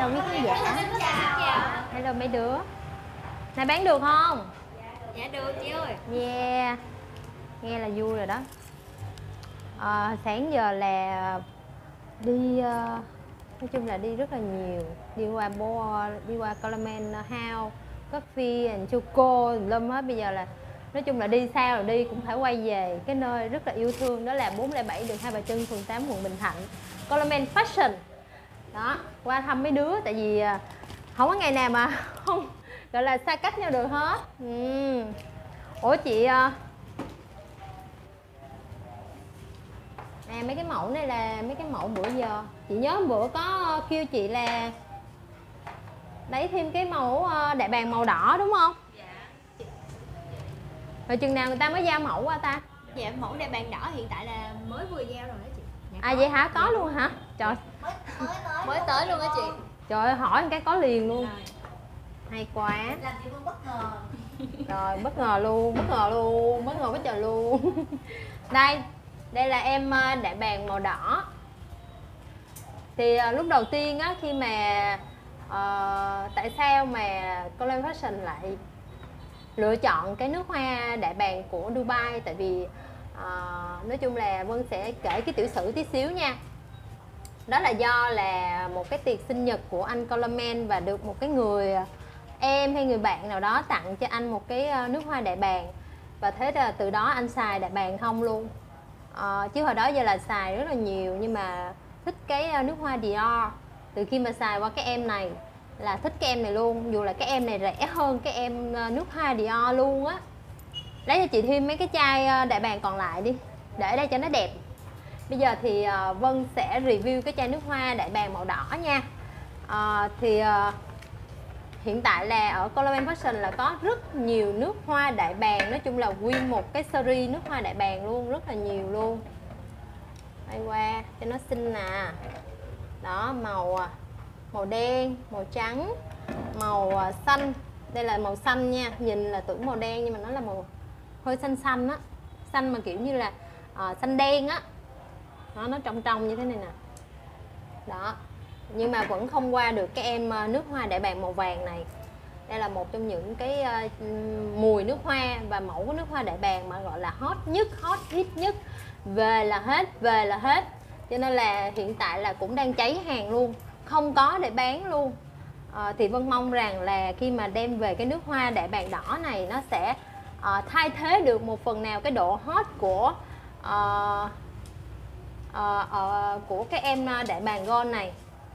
Hello quý khán giả. Hello mấy đứa. Này bán được không? Dạ được chị ơi. Yeah. Nghe là vui rồi đó. Sáng giờ là đi nói chung là đi rất là nhiều. Đi qua Color Man House, Coffee and Choco lâm hết. Bây giờ là nói chung là đi sao rồi đi cũng phải quay về cái nơi rất là yêu thương, đó là 407 đường Hai Bà Trưng, phường 8, quận Bình Thạnh, Color Man Fashion. Đó, qua thăm mấy đứa tại vì không có ngày nào mà không gọi là xa cách nhau được hết. Ủa chị mấy cái mẫu này là mấy cái mẫu bữa giờ chị nhớ hôm bữa có kêu chị là lấy thêm cái mẫu đại bàng màu đỏ đúng không? Dạ. Rồi chừng nào người ta mới giao mẫu qua ta? Dạ mẫu đại bàng đỏ hiện tại là mới vừa giao rồi đó chị. À vậy hả? Có luôn hả? Trời. Mới tới luôn á chị. Trời ơi, hỏi một cái có liền luôn. Hay quá. Làm chị luôn bất ngờ. Rồi bất ngờ luôn, bất ngờ luôn, bất ngờ bất chờ luôn. Đây, đây là em đại bàng màu đỏ. Thì lúc đầu tiên á khi mà tại sao mà Color Man Fashion lại lựa chọn cái nước hoa đại bàng của Dubai? Tại vì nói chung là Vân sẽ kể cái tiểu sử tí xíu nha. Đó là do là một cái tiệc sinh nhật của anh Color Man và được một cái người em hay người bạn nào đó tặng cho anh một cái nước hoa đại bàng. Và thế là từ đó anh xài đại bàng không luôn. Chứ hồi đó giờ là xài rất là nhiều nhưng mà thích cái nước hoa Dior. Từ khi mà xài qua cái em này là thích cái em này luôn, dù là cái em này rẻ hơn cái em nước hoa Dior luôn á. Lấy cho chị thêm mấy cái chai đại bàng còn lại đi, để đây cho nó đẹp. Bây giờ thì Vân sẽ review cái chai nước hoa đại bàng màu đỏ nha. Hiện tại là ở Color Man Fashion là có rất nhiều nước hoa đại bàng. Nói chung là nguyên một cái series nước hoa đại bàng luôn, rất là nhiều luôn. Đây qua cho nó xinh nè. Đó, màu đen, màu trắng, màu xanh. Đây là màu xanh nha, nhìn là tưởng màu đen nhưng mà nó là màu hơi xanh xanh á. Xanh mà kiểu như là xanh đen á. Nó trong trong như thế này nè. Đó. Nhưng mà vẫn không qua được cái em nước hoa đại bàng màu vàng này. Đây là một trong những cái mùi nước hoa và mẫu của nước hoa đại bàng mà gọi là hot nhất, hot hit nhất. Về là hết, về là hết. Cho nên là hiện tại là cũng đang cháy hàng luôn, không có để bán luôn. Thì Vân mong rằng là khi mà đem về cái nước hoa đại bàng đỏ này, nó sẽ thay thế được một phần nào cái độ hot của cái em đại bàng gold này.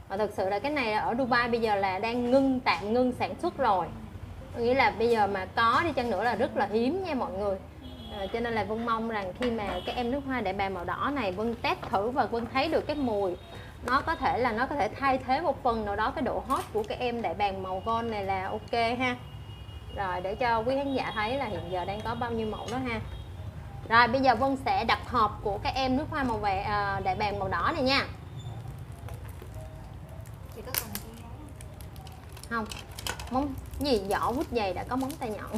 Mà thực sự là cái này ở Dubai bây giờ là đang tạm ngưng sản xuất rồi. Nghĩa là bây giờ mà có đi chăng nữa là rất là hiếm nha mọi người. Cho nên là Vân mong rằng khi mà cái em nước hoa đại bàng màu đỏ này Vân test thử và Vân thấy được cái mùi, nó có thể thay thế một phần nào đó cái độ hot của cái em đại bàng màu gold này là ok ha. Rồi để cho quý khán giả thấy là hiện giờ đang có bao nhiêu mẫu đó ha. Rồi bây giờ Vân sẽ đặt hộp của cái em nước hoa màu vàng đại bàng màu đỏ này nha. Chị có cần gì không? Móng gì vỏ vút dày đã có móng tay nhọn.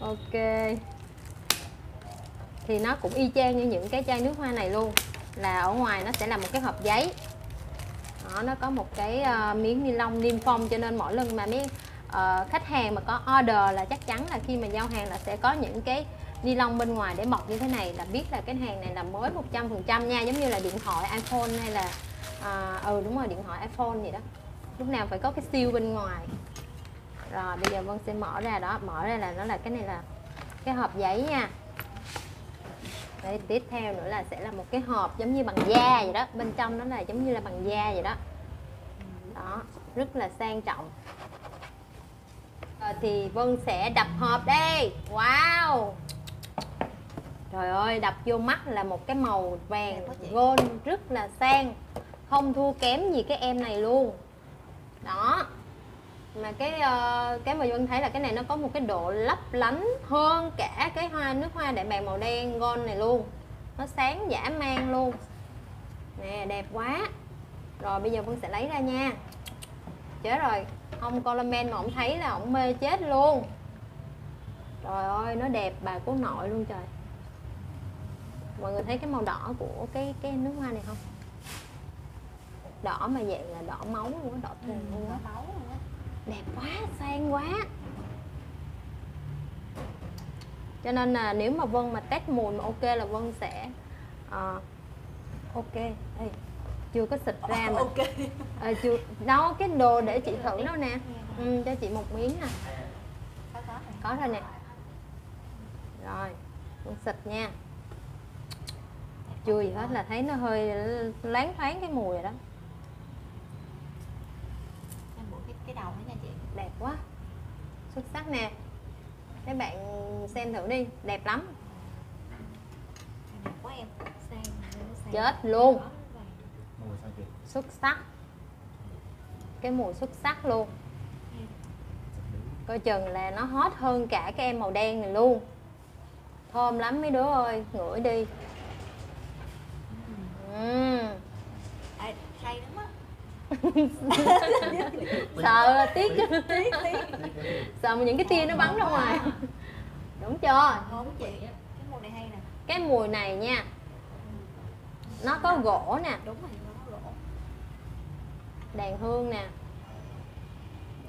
Ok. Thì nó cũng y chang như những cái chai nước hoa này luôn. Là ở ngoài nó sẽ là một cái hộp giấy. Đó, nó có một cái miếng ni lông niêm phong, cho nên mỗi lần mà mấy khách hàng mà có order là chắc chắn là khi mà giao hàng là sẽ có những cái ni lông bên ngoài để bọc như thế này, là biết là cái hàng này là mới 100% nha. Giống như là điện thoại iPhone hay là đúng rồi, điện thoại iPhone vậy đó, lúc nào phải có cái seal bên ngoài. Rồi bây giờ Vân sẽ mở ra. Đó, mở ra là nó là cái này là cái hộp giấy nha. Đây, tiếp theo nữa là sẽ là một cái hộp giống như bằng da vậy đó, bên trong nó là giống như là bằng da vậy đó. Đó, rất là sang trọng. Rồi thì Vân sẽ đập hộp đây. Wow, trời ơi, đập vô mắt là một cái màu vàng gold rất là sang, không thua kém gì cái em này luôn. Đó, mà cái mà Vân thấy là cái này nó có một cái độ lấp lánh hơn cả cái nước hoa đại bàng màu đen gold này luôn. Nó sáng dã man luôn nè, đẹp quá. Rồi bây giờ Vân sẽ lấy ra nha. Chết rồi, ông Color Man mà ông thấy là ông mê chết luôn. Trời ơi, nó đẹp bà cố nội luôn trời. Mọi người thấy cái màu đỏ của cái nước hoa này không? đỏ mà dạng là đỏ máu luôn á, đỏ thùng luôn á. Đẹp quá, sang quá. Cho nên là nếu mà Vân mà test mùi mà ok là Vân sẽ ok. Ê, chưa có xịt ra mà ok. Chưa đâu, cái đồ để chị thử đâu nè. Ừ, cho chị một miếng nè. Có rồi nè. Rồi, Vân xịt nha. Chưa gì hết là thấy nó hơi loáng thoáng cái mùi rồi đó. Cái đầu đó nha chị. Đẹp quá, xuất sắc nè. Các bạn xem thử đi, đẹp lắm. Đẹp quá em. Xem. Chết luôn. Xuất sắc. Cái mùi xuất sắc luôn. Coi chừng là nó hot hơn cả cái em màu đen này luôn. Thơm lắm mấy đứa ơi, ngửi đi. Hay lắm á. Sợ tiếc chứ. Sợ mà những cái tia nó bắn ra ngoài. Đúng chưa? Không chị. Cái mùi này hay nè. Cái mùi này nha. Nó có gỗ nè. Đúng rồi, nó có gỗ. Đàn hương nè.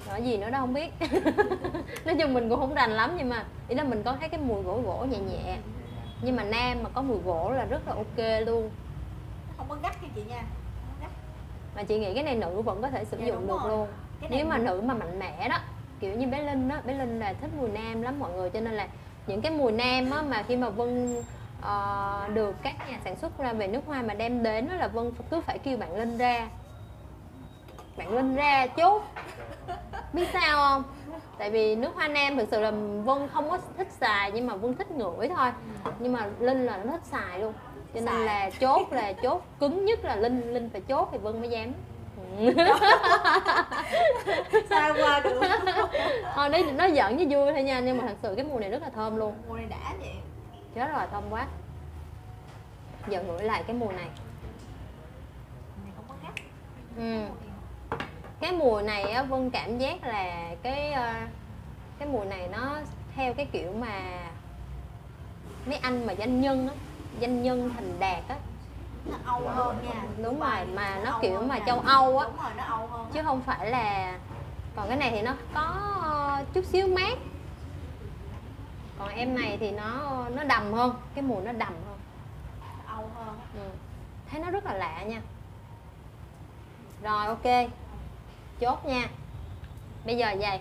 Nói gì nữa đó không biết. Nói chung mình cũng không rành lắm, nhưng mà ý là mình có thấy cái mùi gỗ gỗ nhẹ nhẹ. Nhưng mà nam mà có mùi gỗ là rất là ok luôn. Nó không có gắt nha chị nha. Mà chị nghĩ cái này nữ vẫn có thể sử dụng được rồi. Luôn cái nếu mà nữ mà mạnh mẽ đó, kiểu như bé Linh đó, bé Linh là thích mùi nam lắm mọi người, cho nên là những cái mùi nam á, mà khi mà Vân được các nhà sản xuất ra về nước hoa mà đem đến đó, là Vân cứ phải kêu bạn Linh ra, bạn Linh ra chút. Biết sao không? Tại vì nước hoa nam thực sự là Vân không có thích xài, nhưng mà Vân thích ngửi thôi. Nhưng mà Linh là nó thích xài luôn, cho nên là chốt, là chốt cứng nhất là Linh phải chốt thì Vân mới dám. Sao qua được. Thôi đấy, nó giỡn với vui thôi nha, nhưng mà thật sự cái mùi này rất là thơm luôn. Mùi này đã vậy. Chết rồi, thơm quá. Giờ ngửi lại cái mùi này. Cái mùi này á, Vân cảm giác là cái mùi này nó theo cái kiểu mà mấy anh mà doanh nhân thành đạt á, nó Âu hơn nha. Đúng rồi, mà nó kiểu mà châu Âu á. Đúng rồi, nó Âu hơn chứ không phải là. Còn cái này thì nó có chút xíu mát, còn em này thì nó đầm hơn, cái mùi nó đầm hơn, nó Âu hơn. Thấy nó rất là lạ nha. Rồi ok, chốt nha. Bây giờ vậy,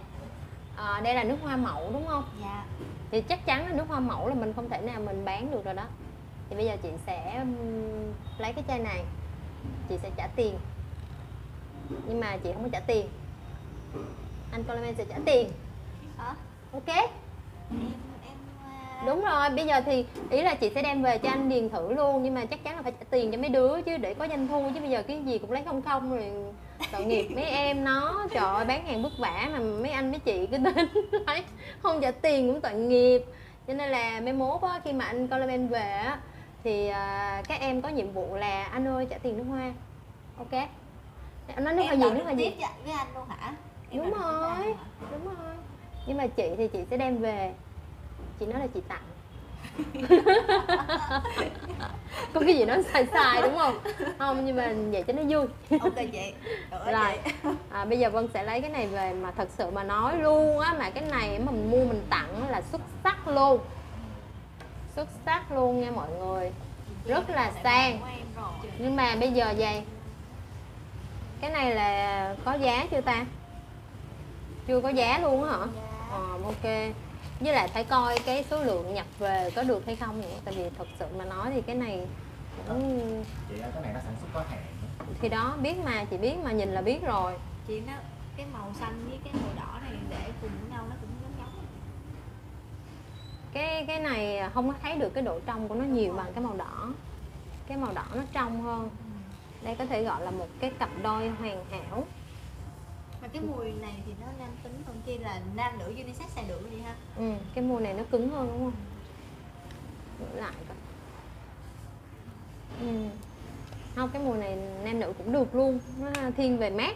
đây là nước hoa mẫu đúng không? Dạ. Thì chắc chắn là nước hoa mẫu là mình không thể nào mình bán được rồi đó. Thì bây giờ chị sẽ lấy cái chai này, chị sẽ trả tiền. Nhưng mà chị không có trả tiền, anh Color Man sẽ trả tiền. Ok. Đúng rồi, bây giờ thì ý là chị sẽ đem về cho anh điền thử luôn. Nhưng mà chắc chắn là phải trả tiền cho mấy đứa chứ, để có doanh thu chứ. Bây giờ cái gì cũng lấy không không rồi, tội nghiệp mấy em nó. Trời ơi, bán hàng vất vả mà mấy anh mấy chị cứ đến không trả tiền cũng tội nghiệp. Cho nên là mai mốt á, khi mà anh Color Man về á, thì các em có nhiệm vụ là anh ơi trả tiền nước hoa. Ok. Nói nước hoa gì, nước hoa gì? Tiếp với anh luôn hả? Đúng rồi, đúng rồi. Nhưng mà chị thì chị sẽ đem về, chị nói là chị tặng. Có cái gì nó sai sai đúng không? Không, nhưng mà vậy cho nó vui. Ok chị. Rồi, bây giờ Vân sẽ lấy cái này về. Mà thật sự mà nói luôn á, mà cái này mà mình mua mình tặng là xuất sắc luôn, xuất sắc luôn nha mọi người. Rất là sang. Nhưng mà bây giờ vậy, cái này là có giá chưa ta? Chưa có giá luôn á hả? Ok. Với lại phải coi cái số lượng nhập về có được hay không nữa. Tại vì thật sự mà nói thì cái này cũng... Chị ơi, cái này nó sản xuất có hạn. Thì đó, biết mà, chị biết mà, nhìn là biết rồi. Chị nó, cái màu xanh với cái màu đỏ này để cùng với nhau nó cũng giống giống. Cái này không có thấy được cái độ trong của nó nhiều bằng cái màu đỏ. Cái màu đỏ nó trong hơn. Đây có thể gọi là một cái cặp đôi hoàn hảo. Mà cái mùi này thì nó nam tính hơn kia, là nam nữ unisex xài được gì ha? Cái mùi này nó cứng hơn đúng không? Ngửi lại coi. Không, cái mùi này nam nữ cũng được luôn, nó thiên về mát.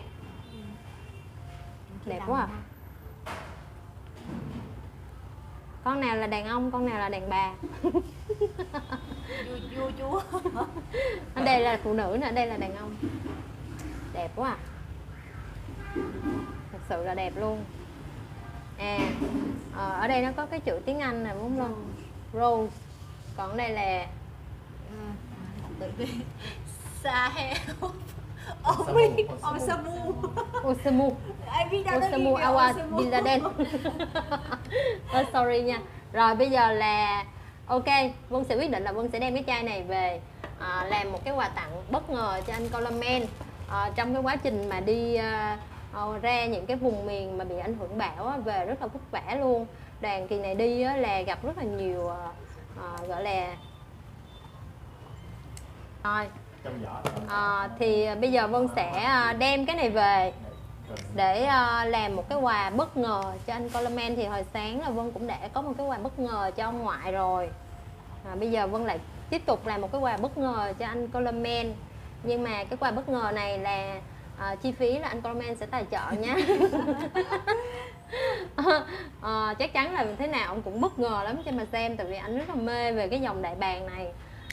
Đẹp quá à. Con nào là đàn ông, con nào là đàn bà. Vua chúa. Đây là phụ nữ nè, đây là đàn ông. Đẹp quá à. Thật sự là đẹp luôn. À, ở đây nó có cái chữ tiếng Anh này đúng không? Rose. Còn đây là Sahel Osamu. Osamu. Osamu Awa Biladen. Sorry nha. Rồi bây giờ là ok, Vân sẽ quyết định là Vân sẽ đem cái chai này về làm một cái quà tặng bất ngờ cho anh Color Man. Trong cái quá trình mà đi ra những cái vùng miền mà bị ảnh hưởng bão về rất là vất vả luôn. Đoàn kỳ này đi là gặp rất là nhiều gọi là rồi. Thì bây giờ Vân sẽ đem cái này về để làm một cái quà bất ngờ cho anh Color Man. Thì hồi sáng là Vân cũng đã có một cái quà bất ngờ cho ông ngoại rồi. Bây giờ Vân lại tiếp tục làm một cái quà bất ngờ cho anh Color Man. Nhưng mà cái quà bất ngờ này là chi phí là anh Color Man sẽ tài trợ nha. Chắc chắn là thế nào ông cũng bất ngờ lắm cho mà xem. Tại vì anh rất là mê về cái dòng đại bàng này.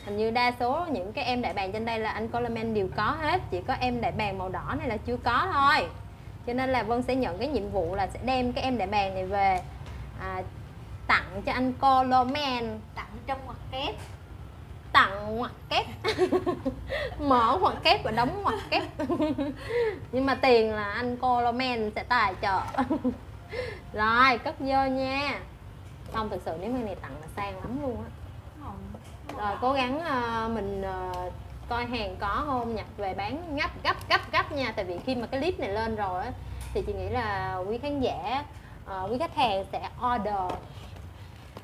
Hình như đa số những cái em đại bàng trên đây là anh Color Man đều có hết. Chỉ có em đại bàng màu đỏ này là chưa có thôi. Cho nên là Vân sẽ nhận cái nhiệm vụ là sẽ đem cái em đại bàng này về tặng cho anh Color Man. Tặng trong ngoặc kép. Tặng ngoặc kép. Mở ngoặc kép và đóng ngoặc kép. Nhưng mà tiền là anh Color Man sẽ tài trợ. Rồi cất vô nha. Không, thực sự nếu cái này tặng là sang lắm luôn á. Rồi cố gắng mình coi hàng có không, nhặt về bán gấp nha. Tại vì khi mà cái clip này lên rồi á, thì chị nghĩ là quý khán giả, quý khách hàng sẽ order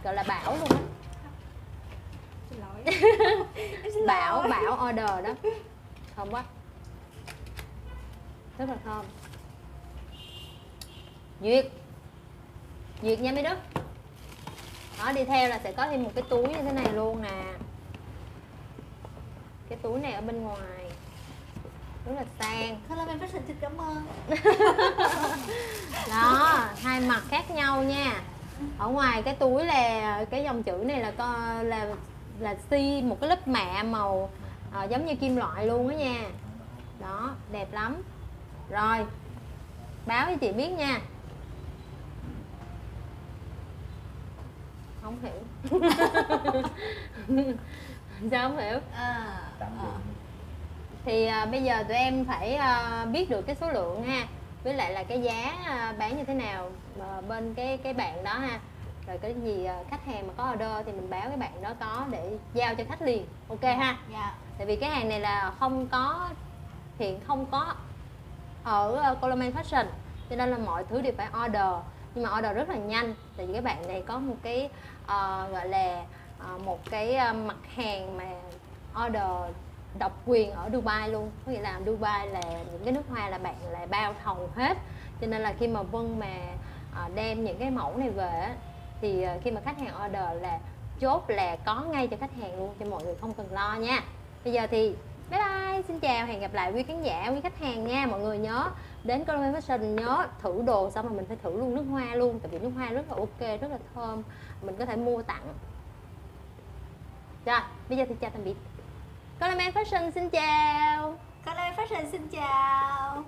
gọi là bảo luôn á. bảo order đó. Thơm quá, rất là thơm. Duyệt nha mấy đứa. Đó, đi theo là sẽ có thêm một cái túi như thế này luôn nè. Cái túi này ở bên ngoài rất là sang. Color Man Fashion xin cảm ơn. Đó, hai mặt khác nhau nha. Ở ngoài cái túi là cái dòng chữ này là xi một cái lớp mạ màu giống như kim loại luôn đó nha. Đó, đẹp lắm. Rồi, báo cho chị biết nha. Không hiểu. Sao không hiểu? Thì bây giờ tụi em phải biết được cái số lượng ha, với lại là cái giá bán như thế nào bên cái bạn đó ha. Rồi cái gì khách hàng mà có order thì mình báo cái bạn đó có để giao cho khách liền, ok ha. Dạ. Tại vì cái hàng này là không có, hiện không có ở Color Man Fashion, cho nên là mọi thứ đều phải order. Nhưng mà order rất là nhanh, tại vì cái bạn này có một cái gọi là một cái mặt hàng mà order độc quyền ở Dubai luôn. Có nghĩa là Dubai là những cái nước hoa là bạn lại bao thầu hết. Cho nên là khi mà Vân mà đem những cái mẫu này về á, thì khi mà khách hàng order là chốt là có ngay cho khách hàng luôn, cho mọi người không cần lo nha. Bây giờ thì bye bye, xin chào, hẹn gặp lại quý khán giả, quý khách hàng nha. Mọi người nhớ đến Color Man Fashion, nhớ thử đồ xong rồi mình phải thử luôn nước hoa luôn. Tại vì nước hoa rất là ok, rất là thơm, mình có thể mua tặng. Rồi, bây giờ thì chào tạm biệt. Color Man Fashion xin chào. Color Man Fashion xin chào.